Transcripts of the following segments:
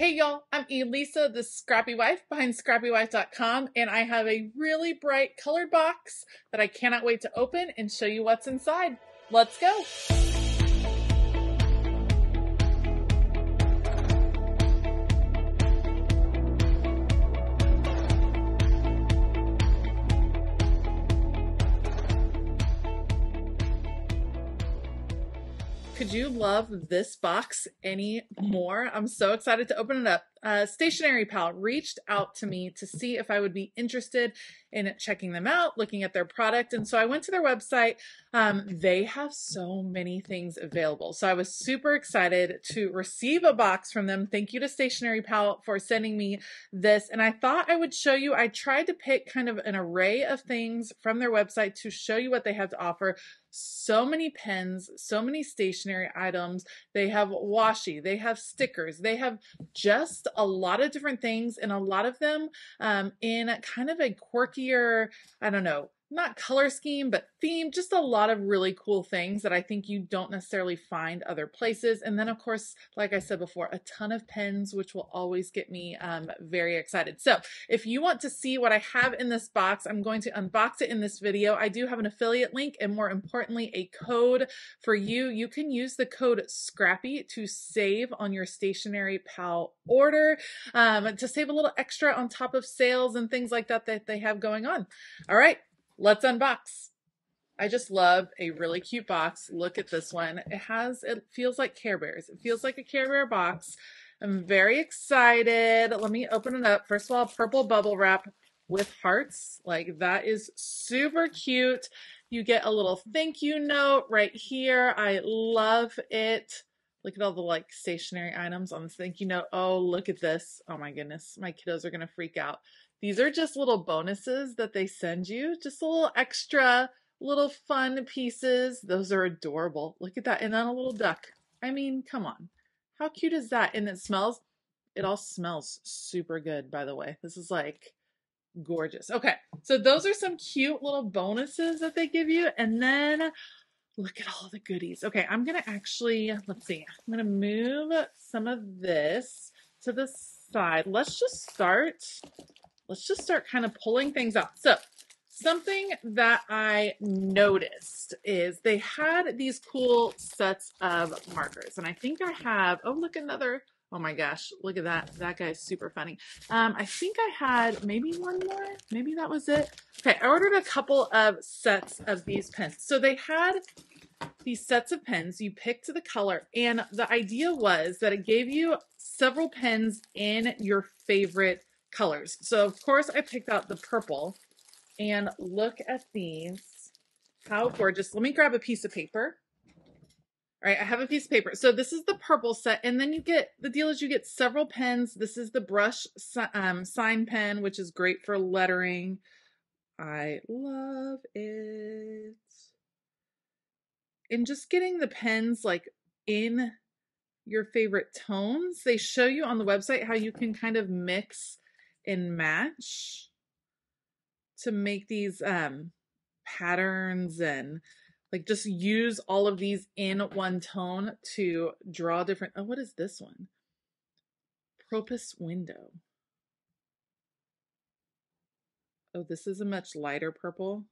Hey y'all, I'm Elisa, the Scrappy Wife behind scrappywife.com, and I have a really bright colored box that I cannot wait to open and show you what's inside. Let's go. Could you love this box any more? I'm so excited to open it up. Stationery Pal reached out to me to see if I would be interested in checking them out, looking at their product. And so I went to their website. They have so many things available. So I was super excited to receive a box from them. Thank you to Stationery Pal for sending me this. And I thought I would show you, I tried to pick kind of an array of things from their website to show you what they have to offer. So many pens, so many stationery items. They have washi, they have stickers, they have just a lot of different things, and a lot of them in kind of a quirkier, I don't know, not color scheme, but theme, just a lot of really cool things that I think you don't necessarily find other places. And then of course, like I said before, a ton of pens, which will always get me very excited. So if you want to see what I have in this box, I'm going to unbox it in this video. I do have an affiliate link and, more importantly, a code for you. You can use the code SCRAPPY to save on your Stationery Pal order, to save a little extra on top of sales and things like that that they have going on. All right. Let's unbox. I just love a really cute box. Look at this one. It feels like Care Bears. It feels like a Care Bear box. I'm very excited. Let me open it up. First of all, purple bubble wrap with hearts. Like, that is super cute. You get a little thank you note right here. I love it. Look at all the like stationery items on this thank you note. Oh, look at this. Oh my goodness. My kiddos are going to freak out. These are just little bonuses that they send you, just a little extra, little fun pieces. Those are adorable. Look at that. And then a little duck. I mean, come on. How cute is that? And it all smells super good, by the way. This is like gorgeous. Okay. So those are some cute little bonuses that they give you. And then look at all the goodies. Okay. I'm going to actually, let's see, I'm going to move some of this to the side. Let's just start kind of pulling things up. So something that I noticed is they had these cool sets of markers. And I think I have, oh, look, another, oh my gosh, look at that. That guy's super funny. I think I had maybe one more, maybe that was it. Okay. I ordered a couple of sets of these pens. So they had these sets of pens. You picked the color, and the idea was that it gave you several pens in your favorite colors. So of course I picked out the purple, and look at these. How gorgeous. Let me grab a piece of paper. All right. I have a piece of paper. So this is the purple set. And then you get, the deal is you get several pens. This is the brush sign pen, which is great for lettering. I love it. And just getting the pens like in your favorite tones. They show you on the website how you can kind of mix and match to make these patterns, and like just use all of these in one tone to draw different. Oh, what is this one? Propos Window. Oh, this is a much lighter purple.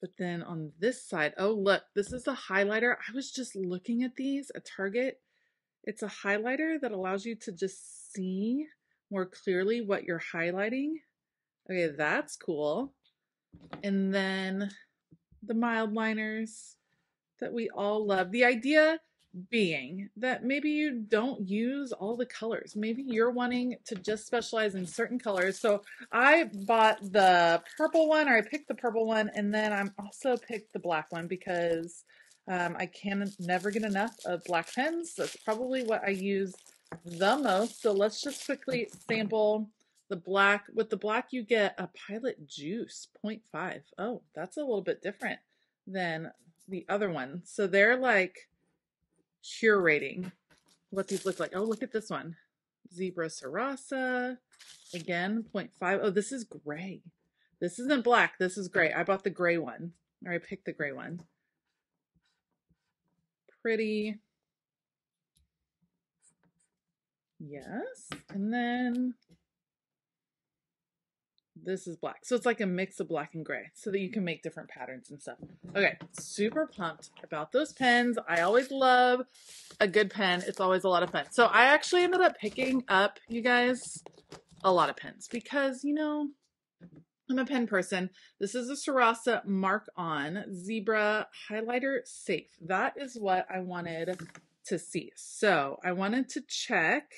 But then on this side, oh, look, this is a highlighter. I was just looking at these at Target. It's a highlighter that allows you to just see more clearly what you're highlighting. Okay, that's cool. And then the mild liners that we all love. The idea being that maybe you don't use all the colors. Maybe you're wanting to just specialize in certain colors. So I bought the purple one, or I picked the purple one, and then I'm also picked the black one because I can never get enough of black pens. That's probably what I use the most. So let's just quickly sample the black. With the black, you get a Pilot Juice 0.5. Oh, that's a little bit different than the other one. So they're like curating what these look like. Oh, look at this one. Zebra Sarasa. Again, 0.5. Oh, this is gray. This isn't black. This is gray. I bought the gray one, or I picked the gray one. Pretty. Yes. And then this is black. So it's like a mix of black and gray so that you can make different patterns and stuff. Okay, super pumped about those pens. I always love a good pen. It's always a lot of fun. So I actually ended up picking up, you guys, a lot of pens because, you know, I'm a pen person. This is a Sarasa Mark on Zebra Highlighter Safe. That is what I wanted to see. So I wanted to check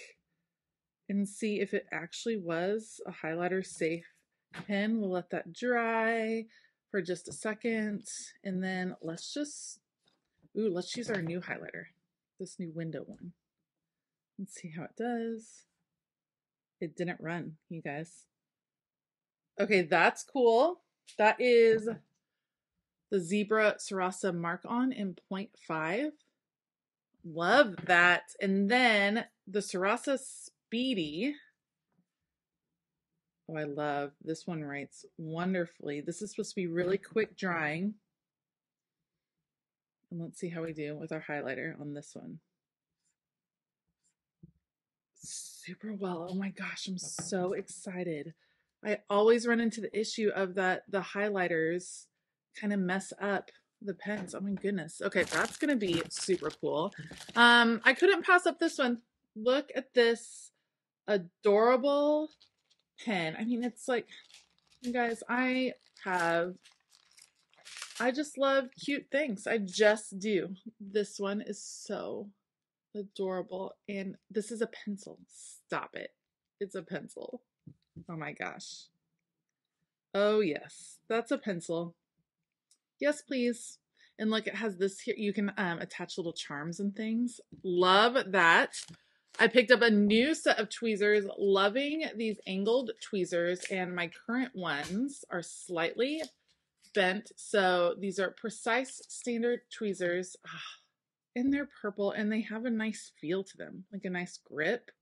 and see if it actually was a highlighter safe pen. We'll let that dry for just a second. And then let's just, ooh, let's use our new highlighter, this new window one. Let's see how it does. It didn't run, you guys. Okay, that's cool. That is the Zebra Sarasa Mark On in 0.5. Love that. And then the Sarasa Speedy. Oh, I love this one, writes wonderfully. This is supposed to be really quick drying. And let's see how we do with our highlighter on this one. Super well. Oh my gosh, I'm so excited. I always run into the issue of that the highlighters kind of mess up the pens. Oh my goodness. Okay, that's going to be super cool. I couldn't pass up this one. Look at this adorable pen. I mean, it's like, you guys, I just love cute things. I just do. This one is so adorable. And this is a pencil. Stop it. It's a pencil. Oh my gosh. Oh yes, that's a pencil. Yes, please. And look, it has this here. You can attach little charms and things. Love that. I picked up a new set of tweezers. Loving these angled tweezers, and my current ones are slightly bent. So these are precise standard tweezers, and they're purple, and they have a nice feel to them, like a nice grip.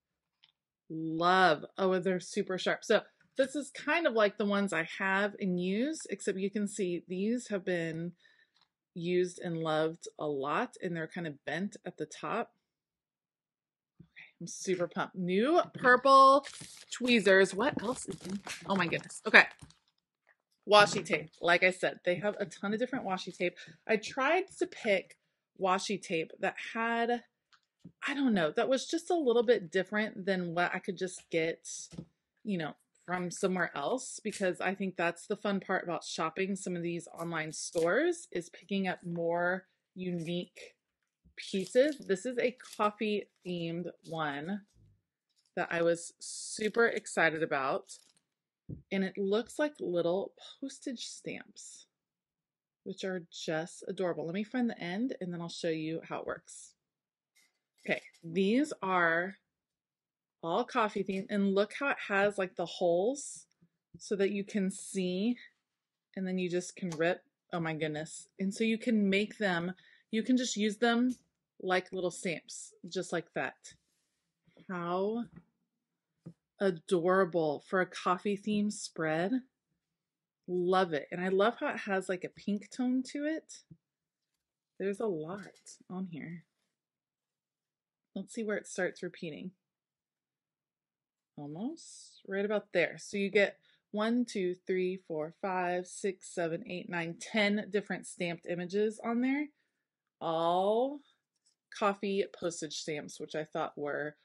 Love. Oh, they're super sharp. So this is kind of like the ones I have and use, except you can see these have been used and loved a lot, and they're kind of bent at the top. Okay, I'm super pumped. New purple tweezers. What else is in? Oh my goodness. Okay. Washi tape. Like I said, they have a ton of different washi tape. I tried to pick washi tape that had, I don't know, that was just a little bit different than what I could just get, you know, from somewhere else, because I think that's the fun part about shopping some of these online stores is picking up more unique pieces. This is a coffee themed one that I was super excited about, and it looks like little postage stamps, which are just adorable. Let me find the end and then I'll show you how it works. Okay, these are all coffee themed, and look how it has like the holes so that you can see, and then you just can rip. Oh my goodness. And so you can make them, you can just use them like little stamps, just like that. How adorable for a coffee themed spread. Love it. And I love how it has like a pink tone to it. There's a lot on here. Let's see where it starts repeating. Almost right about there. So you get 1, 2, 3, 4, 5, 6, 7, 8, 9, 10 different stamped images on there. All coffee postage stamps, which I thought were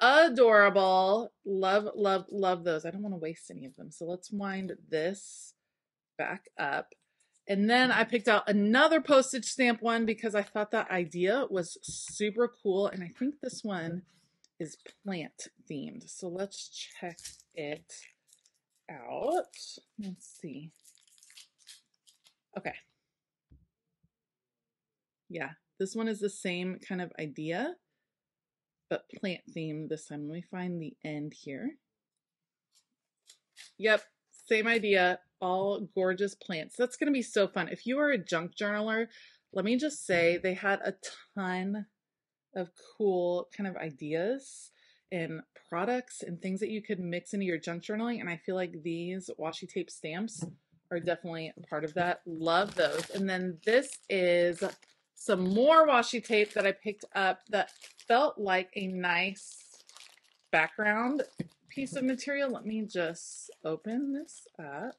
adorable. Love, love, love those. I don't want to waste any of them. So let's wind this back up. And then I picked out another postage stamp one because I thought that idea was super cool. And I think this one is plant themed. So let's check it out. Let's see. Okay. Yeah, this one is the same kind of idea, but plant themed this time. Let me find the end here. Yep, same idea. All gorgeous plants. That's going to be so fun. If you are a junk journaler, let me just say they had a ton of cool kind of ideas and products and things that you could mix into your junk journaling. And I feel like these washi tape stamps are definitely a part of that. Love those. And then this is some more washi tape that I picked up that felt like a nice background piece of material. Let me just open this up.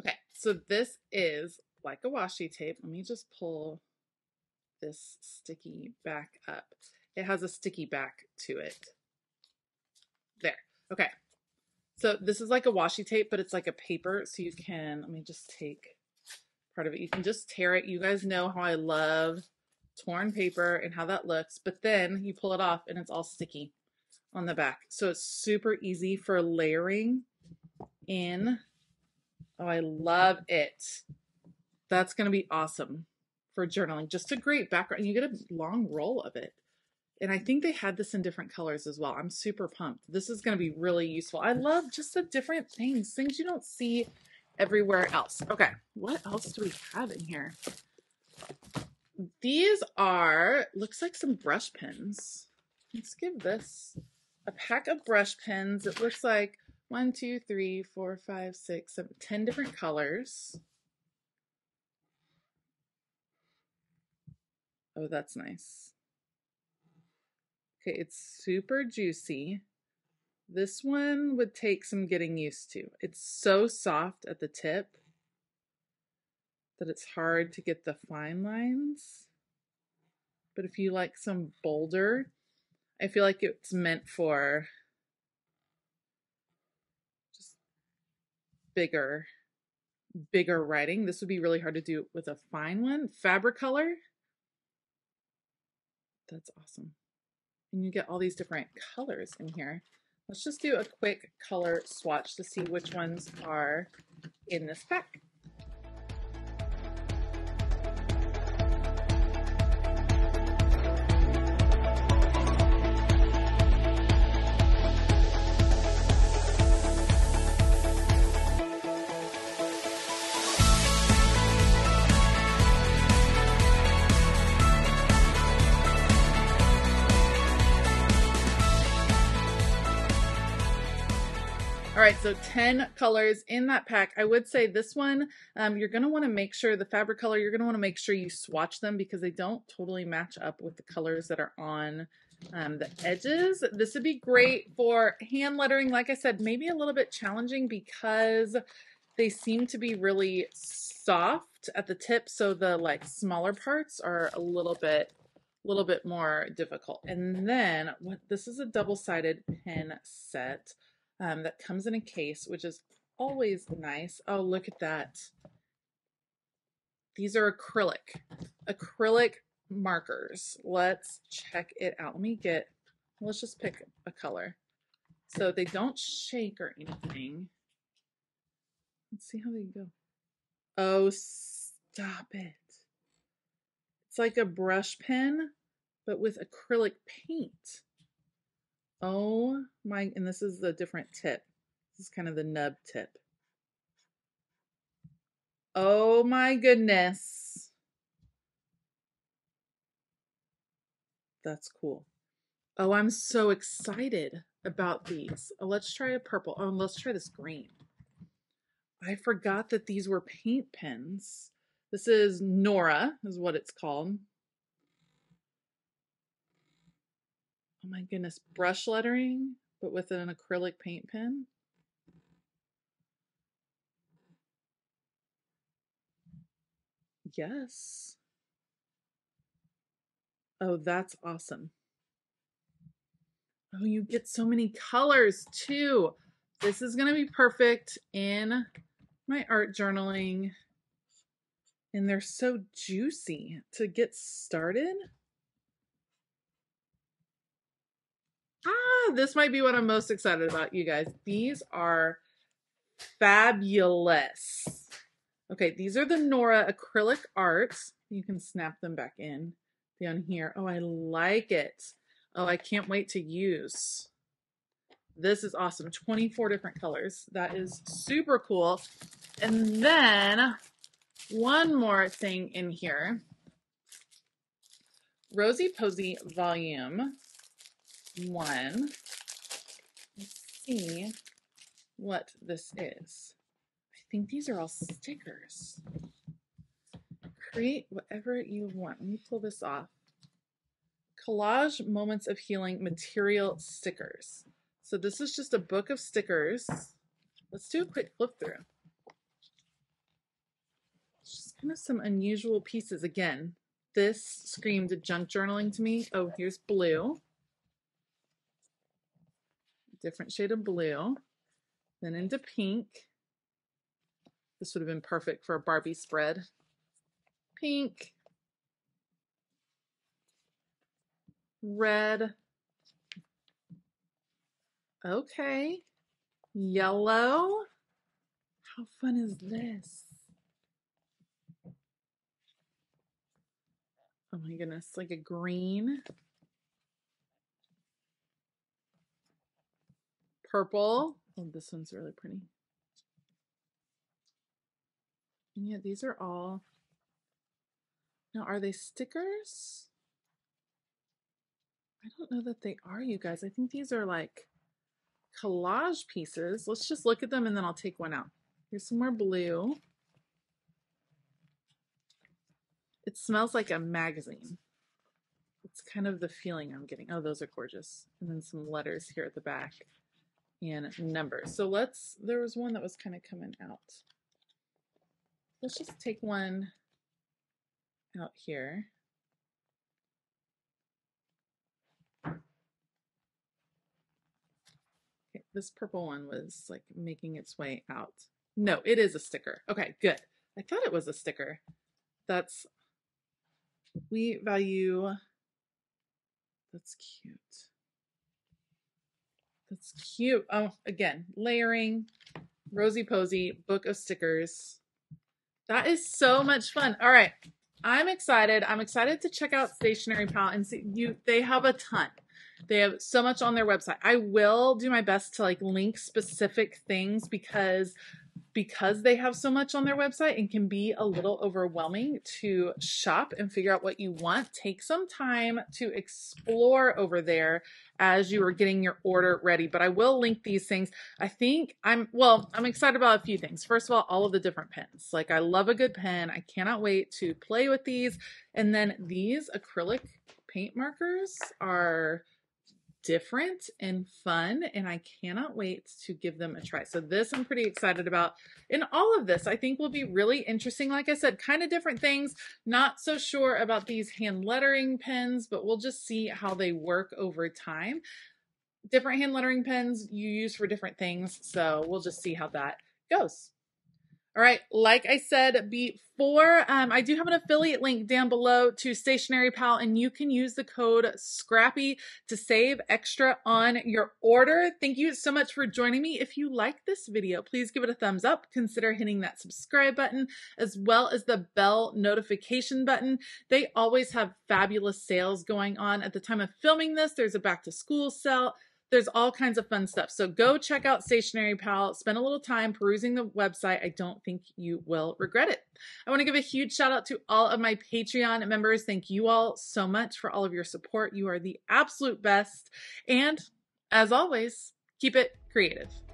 Okay, so this is like a washi tape. Let me just pull this sticky back up. It has a sticky back to it. There. Okay. So this is like a washi tape, but it's like a paper. So you can, let me just take part of it. You can just tear it. You guys know how I love torn paper and how that looks, but then you pull it off and it's all sticky on the back. So it's super easy for layering in. Oh, I love it. That's going to be awesome for journaling. Just a great background. You get a long roll of it. And I think they had this in different colors as well. I'm super pumped. This is going to be really useful. I love just the different things, you don't see everywhere else. Okay, what else do we have in here? These are, looks like some brush pens. Let's give this a pack of brush pens. It looks like 10 different colors. Oh, that's nice. Okay, it's super juicy. This one would take some getting used to. It's so soft at the tip that it's hard to get the fine lines. But if you like some bolder, I feel like it's meant for just bigger writing. This would be really hard to do with a fine one. Fabricolor. That's awesome. And you get all these different colors in here. Let's just do a quick color swatch to see which ones are in this pack. All right, so 10 colors in that pack. I would say this one, you're gonna wanna make sure, the fabric color, you're gonna wanna make sure you swatch them because they don't totally match up with the colors that are on the edges. This would be great for hand lettering. Like I said, maybe a little bit challenging because they seem to be really soft at the tip. So the like smaller parts are a little bit more difficult. And then this is a double-sided pen set. That comes in a case, which is always nice. Oh, look at that. These are acrylic markers. Let's check it out. Let's just pick a color. So they don't shake or anything. Let's see how they go. Oh, stop it. It's like a brush pen, but with acrylic paint. Oh my, and this is the different tip. This is kind of the nub tip. Oh my goodness. That's cool. Oh, I'm so excited about these. Oh, let's try a purple. Oh, and let's try this green. I forgot that these were paint pens. This is Nora, is what it's called. Oh my goodness, brush lettering, but with an acrylic paint pen. Yes. Oh, that's awesome. Oh, you get so many colors too. This is going to be perfect in my art journaling. And they're so juicy to get started. Ah, this might be what I'm most excited about, you guys. These are fabulous. Okay, these are the Nora acrylic arts. You can snap them back in down here. Oh, I like it. Oh, I can't wait to use. This is awesome. 24 different colors. That is super cool. And then one more thing in here. Rosy Posy Volume 1. Let's see what this is. I think these are all stickers. Create whatever you want. Let me pull this off. collage moments of healing material stickers. So this is just a book of stickers. Let's do a quick flip through. Just kind of some unusual pieces. Again, this screamed junk journaling to me. Oh, here's blue. Different shade of blue. Then into pink. This would have been perfect for a Barbie spread. Pink. Red. Okay. Yellow. How fun is this? Oh my goodness, like a green. Purple. Oh, this one's really pretty. And yeah, these are all. Now, are they stickers? I don't know that they are, you guys. I think these are like collage pieces. Let's just look at them and then I'll take one out. Here's some more blue. It smells like a magazine. It's kind of the feeling I'm getting. Oh, those are gorgeous. And then some letters here at the back and numbers. So let's, there was one that was kind of coming out. Let's just take one out here. Okay, this purple one was like making its way out. No, it is a sticker. Okay, good. I thought it was a sticker. That's, we value, that's cute. That's cute. Oh, again, layering, Rosy Posy, book of stickers. That is so much fun. All right. I'm excited. I'm excited to check out Stationery Pal and see you. They have a ton. They have so much on their website. I will do my best to like link specific things because they have so much on their website and can be a little overwhelming to shop and figure out what you want. Take some time to explore over there as you are getting your order ready. But I will link these things. I think I'm excited about a few things. First of all of the different pens. Like I love a good pen. I cannot wait to play with these. And then these acrylic paint markers are different and fun, and I cannot wait to give them a try. So this I'm pretty excited about. And all of this I think will be really interesting. Like I said, kind of different things. Not so sure about these hand lettering pens, but we'll just see how they work over time. Different hand lettering pens you use for different things. So we'll just see how that goes. All right, like I said before, I do have an affiliate link down below to Stationery Pal, and you can use the code SCRAPPY to save extra on your order. Thank you so much for joining me. If you like this video, please give it a thumbs up. Consider hitting that subscribe button as well as the bell notification button. They always have fabulous sales going on. At the time of filming this, there's a back to school sale. There's all kinds of fun stuff. So go check out Stationery Pal. Spend a little time perusing the website. I don't think you will regret it. I want to give a huge shout out to all of my Patreon members. Thank you all so much for all of your support. You are the absolute best. And as always, keep it creative.